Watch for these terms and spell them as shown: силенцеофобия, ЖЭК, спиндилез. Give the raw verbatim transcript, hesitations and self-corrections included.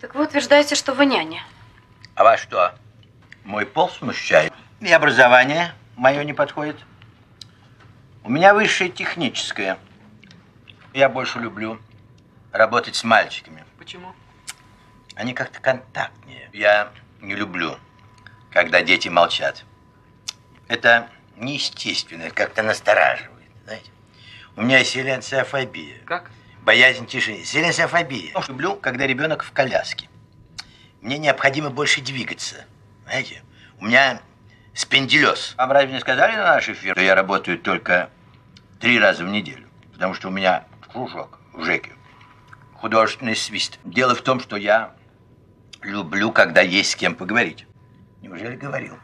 Так вы утверждаете, что вы няня. А вас что, мой пол смущает? И образование мое не подходит. У меня высшее техническое. Я больше люблю работать с мальчиками. Почему? Они как-то контактнее. Я не люблю, когда дети молчат. Это неестественно, это как-то настораживает, знаете. У меня силенцеофобия. Как? Боязнь тишины. Силенцеофобия. Я люблю, когда ребенок в коляске. Мне необходимо больше двигаться, знаете. У меня спиндилез. Вам разве не сказали на наш эфир, что я работаю только три раза в неделю? Потому что у меня кружок в ЖЭКе. Художественный свист. Дело в том, что я люблю, когда есть с кем поговорить. Неужели говорил?